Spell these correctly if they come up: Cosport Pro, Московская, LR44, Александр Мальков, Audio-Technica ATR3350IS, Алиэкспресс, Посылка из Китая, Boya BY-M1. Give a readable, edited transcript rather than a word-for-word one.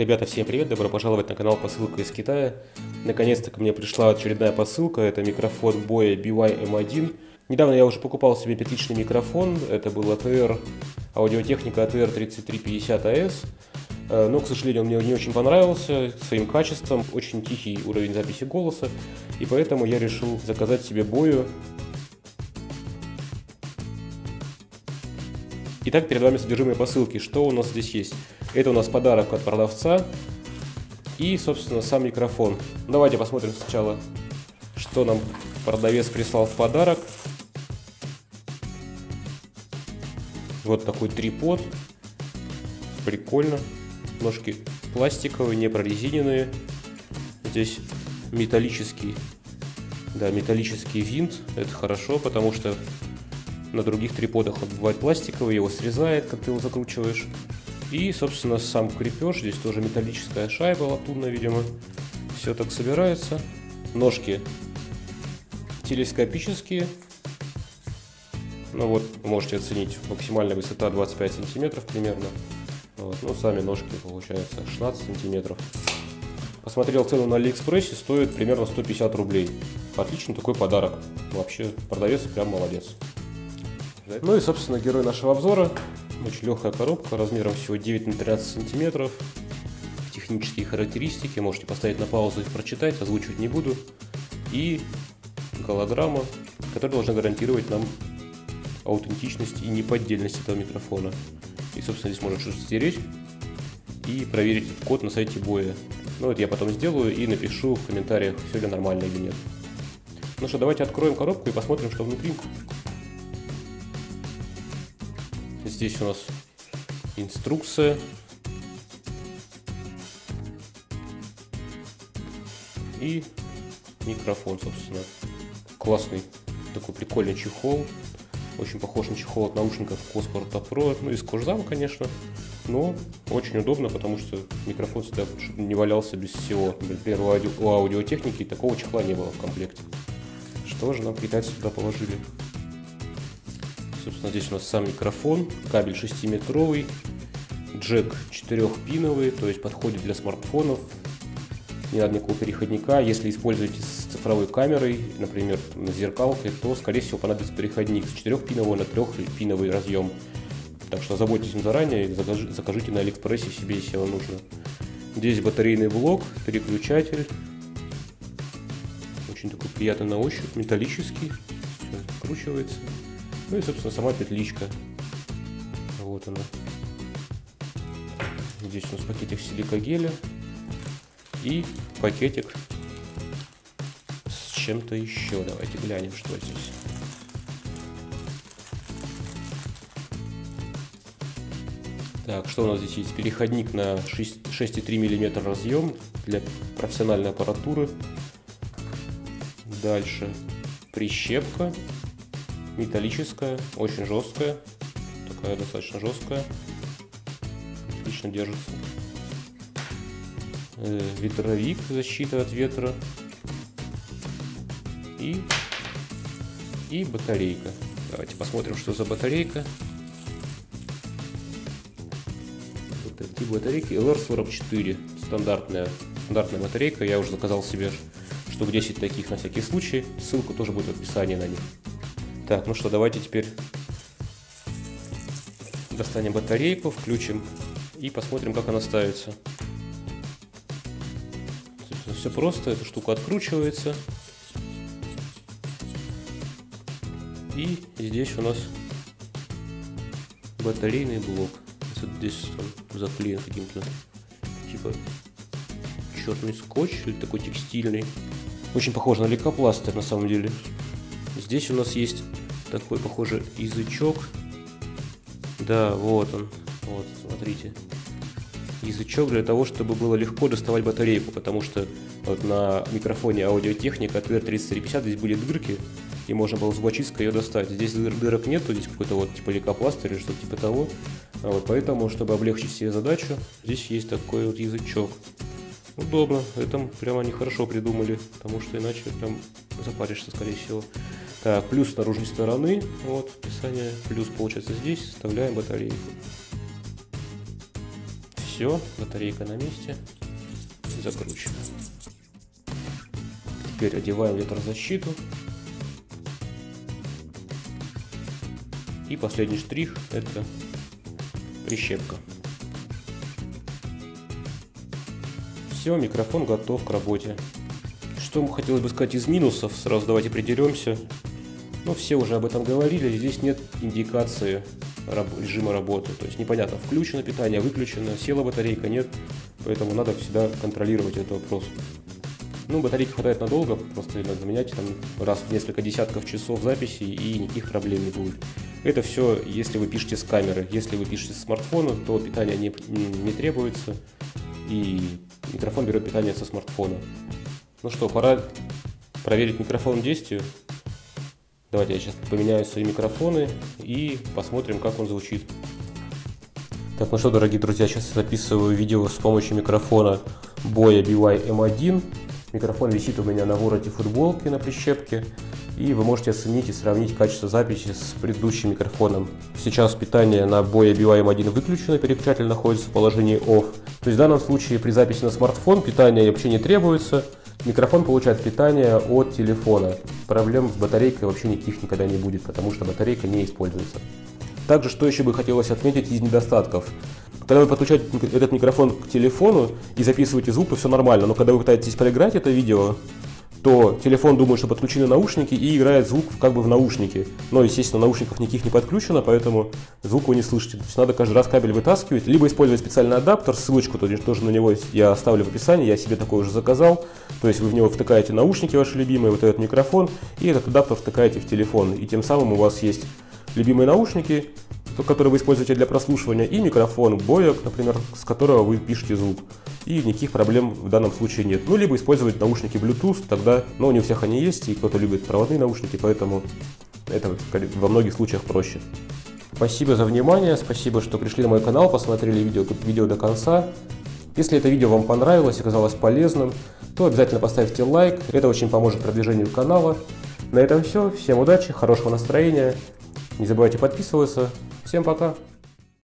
Ребята, всем привет, добро пожаловать на канал «Посылка из Китая». Наконец-то ко мне пришла очередная посылка, это микрофон Boya BY-M1. Недавно я уже покупал себе петличный микрофон, это был Audio-Technica ATR3350IS. Но, к сожалению, он мне не очень понравился своим качеством, очень тихий уровень записи голоса, и поэтому я решил заказать себе Boya. Итак, перед вами содержимое посылки. Что у нас здесь есть? Это у нас подарок от продавца и, собственно, сам микрофон. Давайте посмотрим сначала, что нам продавец прислал в подарок. Вот такой трипод. Прикольно. Ножки пластиковые, не прорезиненные. Здесь металлический винт. Это хорошо, потому что на других триподах он бывает пластиковый, его срезает, как ты его закручиваешь. И, собственно, сам крепеж, здесь тоже металлическая шайба, латунная, видимо. Все так собирается. Ножки телескопические. Ну вот, можете оценить, максимальная высота 25 сантиметров примерно. Вот. Ну, сами ножки, получается, 16 сантиметров. Посмотрел цену на Алиэкспрессе, стоит примерно 150 рублей. Отлично, такой подарок. Вообще, продавец прям молодец. Ну и, собственно, герой нашего обзора. Очень легкая коробка, размером всего 9 на 13 сантиметров. Технические характеристики можете поставить на паузу и прочитать, озвучивать не буду. И голограмма, которая должна гарантировать нам аутентичность и неподдельность этого микрофона. И, собственно, здесь можно что-то стереть и проверить этот код на сайте Boya. Ну, это я потом сделаю и напишу в комментариях, все ли нормально или нет. Ну что, давайте откроем коробку и посмотрим, что внутри. Здесь у нас инструкция, и микрофон, собственно. Классный такой прикольный чехол, очень похож на чехол от наушников Cosport Pro, ну из кожзама, конечно, но очень удобно, потому что микрофон всегда не валялся без всего. Например, у Audio-Technica такого чехла не было в комплекте. Что же нам китайцы сюда положили? Собственно, здесь у нас сам микрофон, кабель 6-метровый, джек 4-пиновый, то есть подходит для смартфонов, не надо никакого переходника. Если используете с цифровой камерой, например, на зеркалке, то, скорее всего, понадобится переходник с 4-пинового на 3-пиновый разъем. Так что заботьтесь заранее и закажите на Алиэкспрессе себе, если вам нужно. Здесь батарейный блок, переключатель, очень такой приятный на ощупь, металлический, сейчас откручивается. Ну и, собственно, сама петличка. Вот она. Здесь у нас пакетик силикагеля и пакетик с чем-то еще. Давайте глянем, что здесь. Так, что у нас здесь есть? Переходник на 6,3 мм разъем для профессиональной аппаратуры. Дальше прищепка. Металлическая, очень жесткая, такая достаточно жесткая, отлично держится. Ветровик, защита от ветра и батарейка. Давайте посмотрим, что за батарейка. Вот такие батарейки, LR44, стандартная батарейка. Я уже заказал себе штук 10 таких на всякий случай, ссылка тоже будет в описании на них. Так, ну что, давайте теперь достанем батарейку, включим и посмотрим, как она ставится. Собственно, все просто, эта штука откручивается. И здесь у нас батарейный блок. Здесь он заклеен каким-то, типа, черный скотч или такой текстильный. Очень похоже на лейкопластырь на самом деле. Здесь у нас есть такой, похоже, язычок. Да, вот он. Вот, смотрите. Язычок для того, чтобы было легко доставать батарейку, потому что вот на микрофоне Audio-Technica ATR3350 здесь были дырки, и можно было зубочисткой ее достать. Здесь дырок нету, здесь какой-то вот типа лейкопластырь или что-то типа того. Вот, поэтому, чтобы облегчить себе задачу, здесь есть такой вот язычок. Удобно, это прямо они хорошо придумали, потому что иначе прям запаришься, скорее всего. Так, плюс с наружной стороны, вот описание, плюс получается здесь, вставляем батарейку. Все, батарейка на месте. Закручено. Теперь одеваем ветрозащиту. И последний штрих — это прищепка. Все, микрофон готов к работе. Что хотелось бы сказать из минусов, сразу давайте придеремся. Но все уже об этом говорили, здесь нет индикации режима работы. То есть непонятно, включено питание, выключено, села батарейка, нет. Поэтому надо всегда контролировать этот вопрос. Ну, батарейки хватает надолго, просто надо заменять там раз в несколько десятков часов записи, и никаких проблем не будет. Это все, если вы пишете с камеры. Если вы пишете с смартфона, то питание не требуется, и микрофон берет питание со смартфона. Ну что, пора проверить микрофон в действии. Давайте я сейчас поменяю свои микрофоны и посмотрим, как он звучит. Так, ну что, дорогие друзья, сейчас записываю видео с помощью микрофона Boya BY-M1. Микрофон висит у меня на вороте футболки, на прищепке. И вы можете оценить и сравнить качество записи с предыдущим микрофоном. Сейчас питание на Boya BY-M1 выключено, переключатель находится в положении OFF. То есть в данном случае при записи на смартфон питание вообще не требуется. Микрофон получает питание от телефона. Проблем с батарейкой вообще никаких никогда не будет, потому что батарейка не используется. Также, что еще бы хотелось отметить из недостатков. Когда вы подключаете этот микрофон к телефону и записываете звук, то все нормально. Но когда вы пытаетесь проиграть это видео, то телефон думает, что подключены наушники, и играет звук как бы в наушники. Но, естественно, наушников никаких не подключено, поэтому звук вы не слышите. То есть надо каждый раз кабель вытаскивать, либо использовать специальный адаптер, ссылочку тоже на него я оставлю в описании, я себе такой уже заказал. То есть вы в него втыкаете наушники ваши любимые, вот этот микрофон, и этот адаптер втыкаете в телефон. И тем самым у вас есть любимые наушники, которые вы используете для прослушивания, и микрофон Boya, например, с которого вы пишете звук. И никаких проблем в данном случае нет. Ну, либо использовать наушники Bluetooth, тогда, но не у всех они есть, и кто-то любит проводные наушники, поэтому это во многих случаях проще. Спасибо за внимание, спасибо, что пришли на мой канал, посмотрели видео до конца. Если это видео вам понравилось, оказалось полезным, то обязательно поставьте лайк, это очень поможет продвижению канала. На этом все, всем удачи, хорошего настроения, не забывайте подписываться. Всем пока!